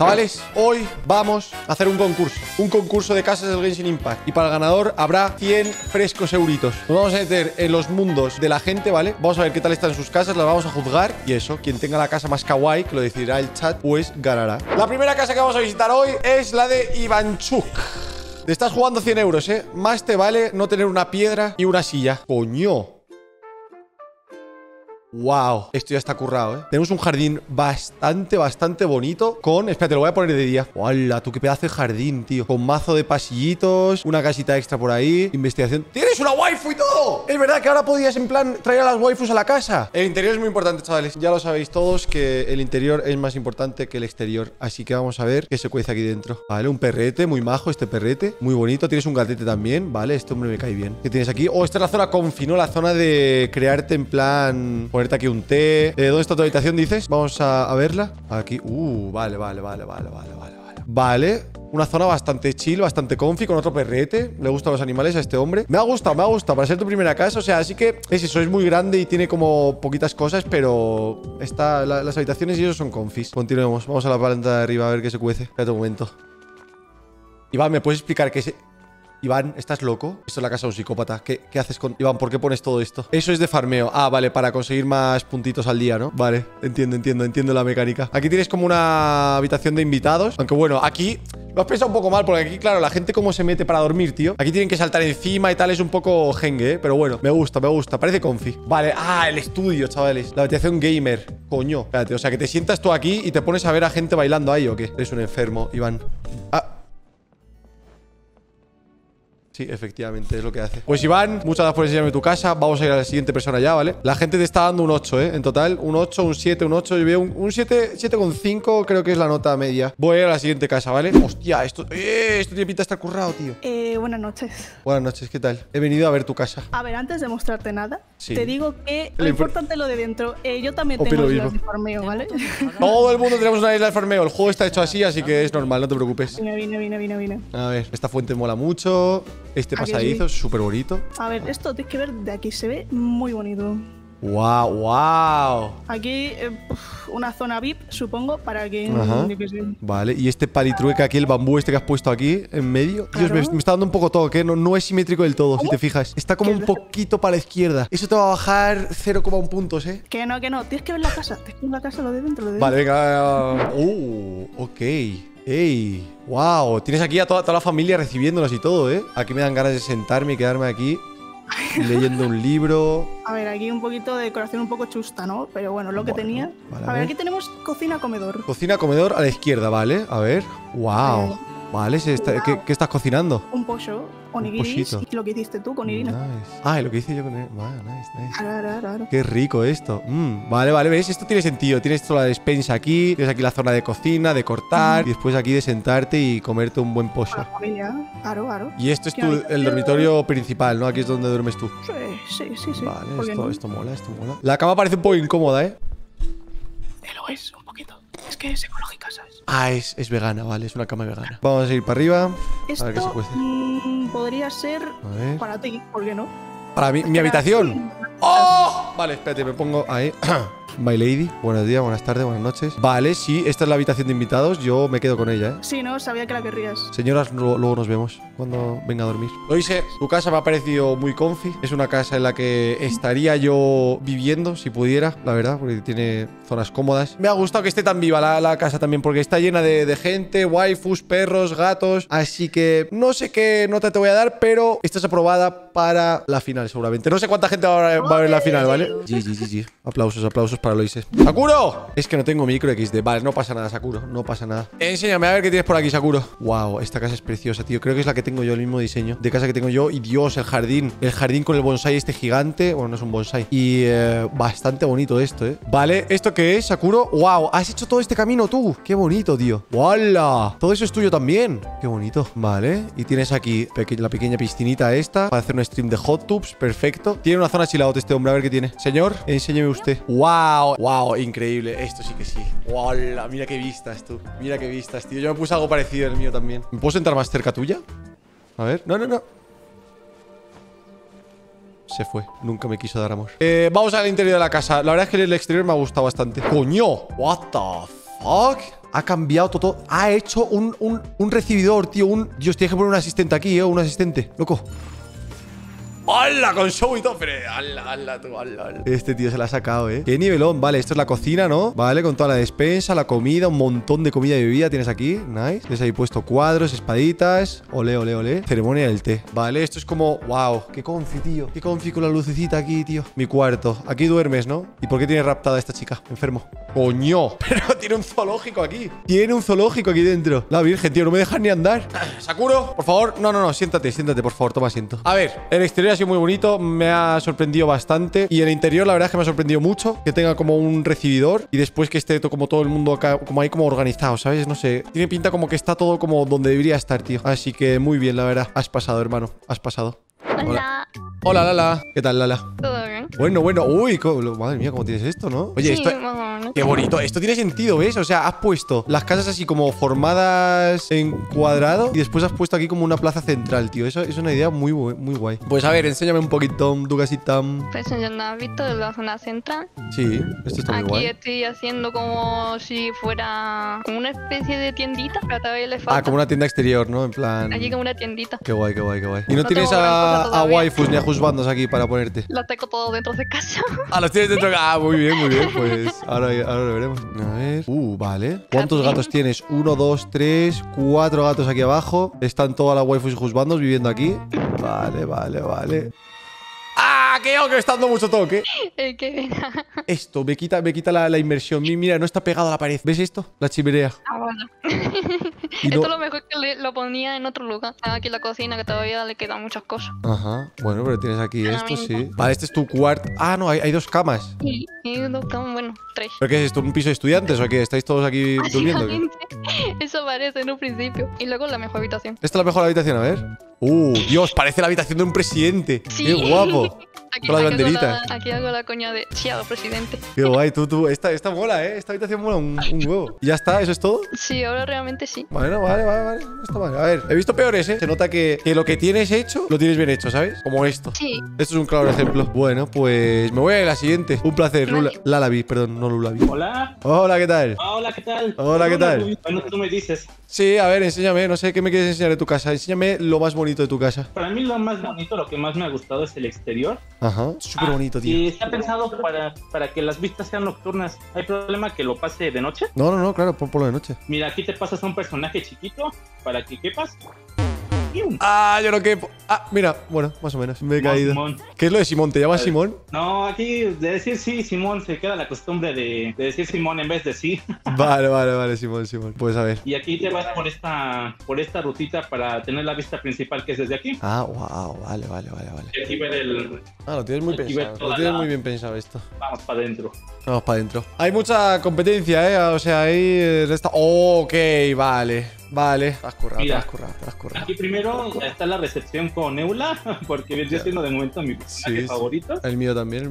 Chavales, hoy vamos a hacer un concurso de casas del Genshin Impact. Y para el ganador habrá 100 frescos euritos. Nos vamos a meter en los mundos de la gente, ¿vale? Vamos a ver qué tal están sus casas, las vamos a juzgar. Y eso, quien tenga la casa más kawaii, que lo decidirá el chat, pues ganará. La primera casa que vamos a visitar hoy es la de Ivanchuk. Te estás jugando 100 euros, ¿eh? Más te vale no tener una piedra y una silla. ¡Coño! Wow, esto ya está currado, ¿eh? Tenemos un jardín bastante bonito con... Espérate, lo voy a poner de día. ¡Hala, tú qué pedazo de jardín, tío! Con mazo de pasillitos, una casita extra por ahí, investigación... ¡Tienes una waifu y todo! Es verdad que ahora podías, en plan, traer a las waifus a la casa. El interior es muy importante, chavales. Ya lo sabéis todos que el interior es más importante que el exterior. Así que vamos a ver qué se cuece aquí dentro. Vale, un perrete, muy majo este perrete. Muy bonito, tienes un gatete también. Vale, este hombre me cae bien. ¿Qué tienes aquí? Oh, esta es la zona confi, ¿no? La zona de crearte, en plan... Ponerte aquí un té. ¿Dónde está tu habitación, dices? Vamos a verla. Aquí. Vale. Vale. Una zona bastante chill, bastante comfy, con otro perrete. Le gustan los animales a este hombre. Me ha gustado para ser tu primera casa. O sea, así que es eso, es muy grande y tiene como poquitas cosas, pero está, las habitaciones y eso son confis. Continuemos. Vamos a la planta de arriba a ver qué se cuece. Espérate un momento. Iván, ¿me puedes explicar qué es...? Iván, ¿estás loco? Esto es la casa de un psicópata. ¿Qué haces con...? Iván, ¿por qué pones todo esto? Eso es de farmeo. Ah, vale, para conseguir más puntitos al día, ¿no? Vale, entiendo la mecánica. Aquí tienes como una habitación de invitados. Aunque bueno, aquí... Lo has pensado un poco mal, porque aquí, claro, la gente como se mete para dormir, tío. Aquí tienen que saltar encima y tal, es un poco jengue, ¿eh? Pero bueno, me gusta. Parece confi. Vale, ah, el estudio, chavales. La habitación gamer. Coño. Espérate, o sea, que te sientas tú aquí y te pones a ver a gente bailando ahí, ¿o qué? Eres un enfermo, Iván. Ah... Sí, efectivamente, es lo que hace. Pues Iván, muchas gracias por enseñarme tu casa. Vamos a ir a la siguiente persona ya, ¿vale? La gente te está dando un 8, ¿eh? En total, un 8, un 7, un 8. Yo veo un 7, 7,5 creo que es la nota media. Voy a ir a la siguiente casa, ¿vale? Hostia, esto tiene pinta de estar currado, tío. Buenas noches. Buenas noches, ¿qué tal? He venido a ver tu casa. A ver, antes de mostrarte nada, sí, te digo que lo importante es lo de dentro. Yo también tengo islas de farmeo, ¿vale? Todo el mundo tenemos una isla de farmeo. El juego está hecho así, así que es normal, no te preocupes. Vine. A ver, esta fuente mola mucho. Este pasadizo es súper bonito. A ver, esto tienes que ver de aquí. Se ve muy bonito. ¡Wow! ¡Wow! Aquí una zona VIP, supongo, para que... Ajá. Vale, y este palitrueca aquí, el bambú este que has puesto aquí en medio. Claro. Dios, me está dando un poco toque, ¿eh? No es simétrico del todo, ¿cómo? Si te fijas. Está como un poquito para la izquierda. Eso te va a bajar 0,1 puntos, ¿eh? Que no. Tienes que ver la casa. Tienes que ver la casa, lo de dentro, lo de dentro. Vale, venga. Ok. ¡Ey! ¡Wow! Tienes aquí a toda la familia recibiéndonos y todo, ¿eh? Aquí me dan ganas de sentarme y quedarme aquí leyendo un libro. A ver, aquí un poquito de decoración un poco chusta, ¿no? Pero bueno, lo que tenía. Vale, a ver, aquí tenemos cocina-comedor. Cocina-comedor a la izquierda, ¿vale? A ver. ¡Wow! Vale, ¿qué estás cocinando? Un pollo, onigiris, y lo que hiciste tú con Irina. Nice. Ah, lo que hice yo con Irina. Vale, nice. Claro. Qué rico esto. Vale, ¿ves? Esto tiene sentido. Tienes toda la despensa aquí, tienes aquí la zona de cocina, de cortar, y después aquí de sentarte y comerte un buen pollo. Para la familia, claro. Y esto es el dormitorio principal, ¿no? Aquí es donde duermes tú. Sí. Vale, esto mola. La cama parece un poco incómoda, ¿eh? Lo es, un poquito. Es que es ecológica, ¿sabes? Ah, es vegana, vale, es una cama vegana. Vamos a seguir para arriba. Esto a ver qué se cuece. Podría ser para ti, ¿por qué no? Para mí, mi habitación. ¡Oh! Vale, espérate, me pongo ahí. My lady, buenos días, buenas tardes, buenas noches. Vale, sí, esta es la habitación de invitados. Yo me quedo con ella, ¿eh? Sí, no, sabía que la querrías. Señoras, luego nos vemos cuando venga a dormir. Loise, tu casa me ha parecido muy comfy. Es una casa en la que estaría yo viviendo, si pudiera, la verdad, porque tiene zonas cómodas. Me ha gustado que esté tan viva la casa también, porque está llena de gente, waifus, perros, gatos. Así que no sé qué nota te voy a dar, pero estás aprobada para la final, seguramente. No sé cuánta gente va a ver la final, ¿vale? Sí. Aplausos para Loise. ¡Sakuro! Es que no tengo micro XD. Vale, no pasa nada, Sakuro. No pasa nada. Enséñame a ver qué tienes por aquí, Sakuro. Wow, esta casa es preciosa, tío. Creo que es la que tengo yo, el mismo diseño de casa que tengo yo. Y Dios, el jardín. El jardín con el bonsai este gigante. Bueno, no es un bonsai. Y bastante bonito esto, ¿eh? Vale, ¿esto qué es, Sakuro? Wow, has hecho todo este camino tú. Qué bonito, tío. ¡Hola! Todo eso es tuyo también. Qué bonito. Vale. Y tienes aquí la pequeña piscinita esta para hacer un stream de hot tubs. Perfecto. Tiene una zona chill out este hombre. A ver qué tiene. Señor, enséñeme usted. ¡Wow! Wow, increíble. Esto sí que sí. ¡Hola! Mira qué vistas, tú. Mira qué vistas, tío. Yo me puse algo parecido en el mío también. ¿Me puedo sentar más cerca tuya? A ver. No. Se fue. Nunca me quiso dar amor. Vamos al interior de la casa. La verdad es que el exterior me ha gustado bastante. ¡Coño! What the fuck? Ha cambiado todo. Ha hecho un recibidor, tío. Dios, tienes que poner un asistente aquí, un asistente, loco. ¡Hala! Con show y todo, pero ¡hala, tú, hala! Este tío se la ha sacado, ¿eh? ¡Qué nivelón! Vale, esto es la cocina, ¿no? Vale, con toda la despensa, la comida, un montón de comida y bebida tienes aquí. Nice. Les he puesto cuadros, espaditas. Ole, ole, ole. Ceremonia del té. Vale, esto es como... ¡Wow! ¡Qué confi, tío! ¡Qué confi con la lucecita aquí, tío! Mi cuarto. Aquí duermes, ¿no? ¿Y por qué tienes raptada a esta chica? Enfermo. ¡Coño! Pero tiene un zoológico aquí. Tiene un zoológico aquí dentro. La virgen, tío. No me dejas ni andar. Sakuro, por favor. No, no, no. Siéntate, siéntate, por favor. Toma asiento. A ver, el exterior ha sido muy bonito, me ha sorprendido bastante. Y el interior, la verdad es que me ha sorprendido mucho. Que tenga como un recibidor y después que esté como todo el mundo acá, como ahí como organizado, ¿sabes? No sé, tiene pinta como que está todo como donde debería estar, tío. Así que muy bien, la verdad. Has pasado, hermano, has pasado. Hola. Hola, Lala. ¿Qué tal, Lala? Todo bien. Bueno, bueno. Uy, madre mía, cómo tienes esto, ¿no? Oye, sí, esto... Qué bonito. Esto tiene sentido, ¿ves? O sea, has puesto las casas así como formadas en cuadrado y después has puesto aquí como una plaza central, tío. Eso es una idea muy, muy guay. Pues a ver, enséñame un poquito tu casita. Pues yo no he visto la zona central. Sí, esto está muy guay. Aquí estoy haciendo como si fuera como una especie de tiendita, pero todavía le falta. Ah, como una tienda exterior, ¿no? En plan... Aquí como una tiendita. Qué guay, qué guay, qué guay. ¿Y no tienes a waifus ni a juzbandos aquí para ponerte? Los tengo todos dentro de casa. Ah, los tienes dentro de casa. Ah, muy bien, muy bien. Pues ahora lo veremos. A ver. Vale. ¿Cuántos gatos tienes? 1, 2, 3, 4 gatos aquí abajo. Están todas las waifus y juzbandos viviendo aquí. Vale, vale, vale. ¡Ah! ¡Qué que me está dando mucho toque! ¡Qué pena! Esto me quita la inmersión. Mira, no está pegado a la pared. ¿Ves esto? La chimerea. Ah, bueno. Esto es lo mejor que lo ponía en otro lugar. Aquí la cocina, que todavía le quedan muchas cosas. Ajá. Bueno, pero tienes aquí esto, sí. Vale, este es tu cuarto. Ah, no, hay dos camas. Sí, hay dos camas, bueno, tres. ¿Pero qué es esto? ¿Un piso de estudiantes o qué? ¿Estáis todos aquí durmiendo? Eso parece en un principio. Y luego la mejor habitación. Esta es la mejor habitación, a ver. Dios, parece la habitación de un presidente. Sí. ¡Qué guapo! Aquí, con las banderitas. Aquí hago la coña de chiado, presidente. Qué guay, tú. Esta mola, ¿eh? Esta habitación mola un huevo. ¿Y ya está? ¿Eso es todo? Sí, ahora realmente sí. Bueno, vale. No está mal. A ver, he visto peores, ¿eh? Se nota que lo que tienes hecho, lo tienes bien hecho, ¿sabes? Como esto. Sí. Esto es un claro ejemplo. Bueno, pues me voy a la siguiente. Un placer, Lulavi. Perdón, no Lulavi. Hola. Hola, ¿qué tal? Hola, ¿qué tal? Hola, ¿qué tal? Bueno, tú me dices. Sí, a ver, enséñame. No sé qué me quieres enseñar de tu casa. Enséñame lo más bonito de tu casa. Para mí lo más bonito, lo que más me ha gustado es el exterior. Ajá, súper bonito, tío. Y está pensado para que las vistas sean nocturnas. ¿Hay problema que lo pase de noche? No, no, no, claro, ponlo de noche. Mira, aquí te pasas a un personaje chiquito para que quepas. Ah, yo no quepo. Ah, mira, bueno, más o menos. Me he caído. Simón. ¿Qué es lo de Simón? ¿Te llamas Simón? No, aquí de decir sí, Simón, se queda la costumbre de decir Simón en vez de sí. Vale, Simón. Pues a ver. Y aquí te vas por esta rutita para tener la vista principal que es desde aquí. Ah, wow, vale. Aquí ver el... Ah, lo tienes muy pensado. Lo tienes muy bien pensado esto. Vamos para adentro. Hay mucha competencia, o sea, ahí... Ok, vale. Te has currado. Aquí primero está la recepción con Eula, porque viene siendo de momento mi personaje favorito. El mío también.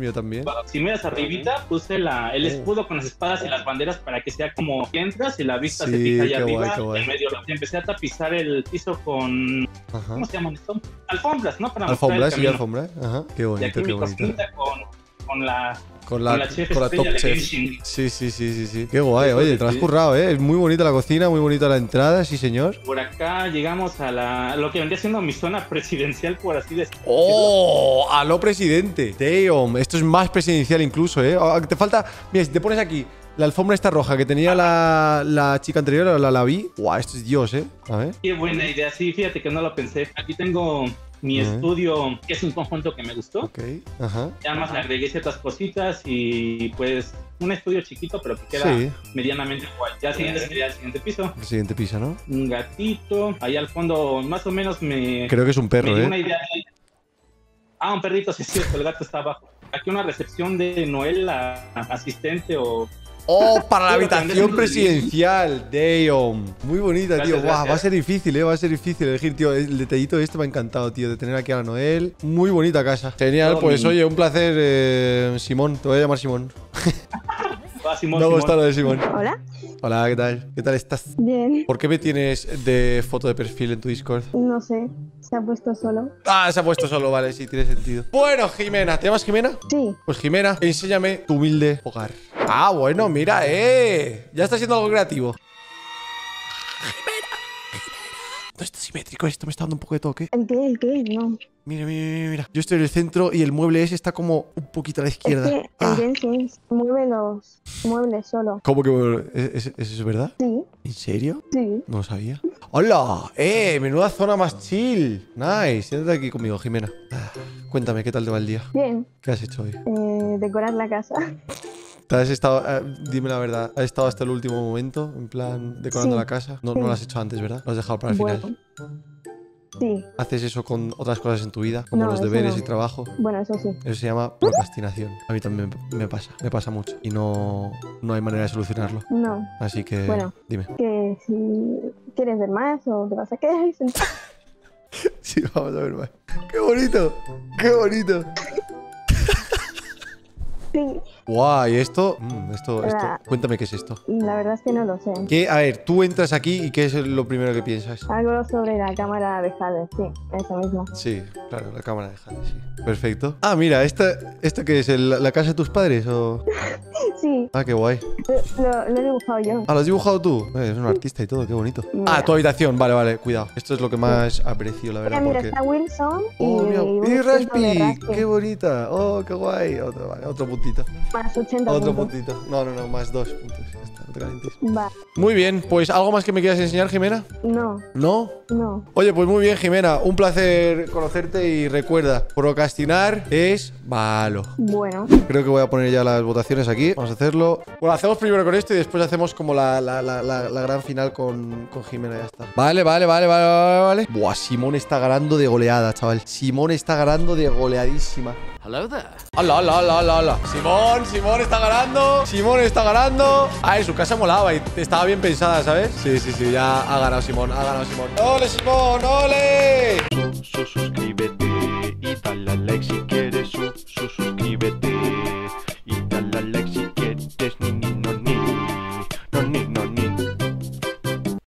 Si miras arribita, puse el escudo con las espadas y las banderas para que sea como que entras y la vista se fija allá arriba, en medio. Empecé a tapizar el piso con... ¿Cómo se llaman esto? Alfombras, ¿no? Para alfombras, sí, alfombras. Ajá. Qué bonito, y aquí mi cosita con la top chef. Sí. Qué guay, oye, te lo has currado, ¿eh? Es muy bonita la cocina, muy bonita la entrada, sí, señor. Por acá llegamos a lo que vendría siendo mi zona presidencial, por así decirlo. ¡Oh! A lo presidente. Damn, esto es más presidencial incluso, ¿eh? Te falta... Mira, si te pones aquí la alfombra esta roja que tenía la chica anterior, la vi. ¡Guau! Esto es Dios, ¿eh? A ver. Qué buena idea, sí, fíjate que no lo pensé. Aquí tengo... mi estudio, que es un conjunto que me gustó. Ok, ajá. Ya más le agregué ciertas cositas y pues un estudio chiquito, pero que queda medianamente igual. Ya siguiente sería el siguiente piso. El siguiente piso, ¿no? Un gatito. Ahí al fondo, más o menos me... Creo que es un perro, ¿eh? Una idea de... Ah, un perrito, sí, es cierto. El gato está abajo. Aquí una recepción de Noel, asistente o... ¡Oh, para la habitación presidencial! ¡Damn! Muy bonita, gracias, tío. Wow, va a ser difícil, ¿eh? Va a ser difícil elegir, tío. El detallito este me ha encantado, tío, de tener aquí a la Noel. Muy bonita casa. Genial, pues oye, un placer, Simón. Te voy a llamar Simón. Simón, no me gusta lo de Simón. Hola. Hola, ¿qué tal? ¿Qué tal estás? Bien. ¿Por qué me tienes de foto de perfil en tu Discord? No sé. Se ha puesto solo. Ah, se ha puesto solo, vale, sí, tiene sentido. Bueno, Jimena, ¿te llamas Jimena? Sí. Pues Jimena, enséñame tu humilde hogar. Ah, bueno, mira, ya está siendo algo creativo. Jimena. No está simétrico esto, me está dando un poco de toque. ¿El qué? No. Mira, mira, mira. Yo estoy en el centro y el mueble ese está como un poquito a la izquierda. Es que el Genshin mueve los muebles solo. ¿Cómo que mueve? ¿Es verdad? Sí. ¿En serio? Sí. No lo sabía. ¡Hola! Menuda zona más chill. Nice. Siéntate aquí conmigo, Jimena. Cuéntame, ¿qué tal te va el día? Bien. ¿Qué has hecho hoy? Decorar la casa. Dime la verdad, ¿has estado hasta el último momento, en plan, decorando la casa? No, no lo has hecho antes, ¿verdad? Lo has dejado para el final. Sí. ¿Haces eso con otras cosas en tu vida? Como los deberes y trabajo. Bueno, eso sí. Eso se llama procrastinación. A mí también me pasa mucho. Y no hay manera de solucionarlo. No. Así que, bueno, dime. Que si quieres ver más o te vas a quedar ahí sentado. Sí, vamos a ver más. ¡Qué bonito! ¡Qué bonito! Sí. Guay, esto. Cuéntame qué es esto. La verdad es que no lo sé. A ver, tú entras aquí y ¿qué es lo primero que piensas? Algo sobre la cámara de Hades, sí, eso mismo. Sí, claro, la cámara de Hades, sí. Perfecto. Ah, mira, ¿esta qué es? ¿La casa de tus padres o...? Sí. Ah, qué guay. Lo he dibujado yo. Ah, ¿lo has dibujado tú? Eres un artista y todo, qué bonito. Mira. Ah, tu habitación, vale, cuidado. Esto es lo que más aprecio, la verdad. Mira, porque... está Wilson y Raspi. Qué bonita. Oh, qué guay. Otro puntito. Más 80 Otro puntos. Puntito. No, más 2 puntos. Ya está, no te calientes. Va. Muy bien, pues ¿algo más que me quieras enseñar, Jimena? No. ¿No? No. Oye, pues muy bien, Jimena. Un placer conocerte y recuerda, procrastinar es malo. Bueno. Creo que voy a poner ya las votaciones aquí. Vamos a hacerlo. Bueno, hacemos primero con esto y después hacemos como la gran final con Jimena. Ya está. Vale. Buah, Simón está ganando de goleada, chaval. Simón está ganando de goleadísima. Hello there. Hola. Simón está ganando. Ah, en su casa molaba y estaba bien pensada, ¿sabes? Sí, ya ha ganado Simón. ¡Ole, Simón! ¡Ole!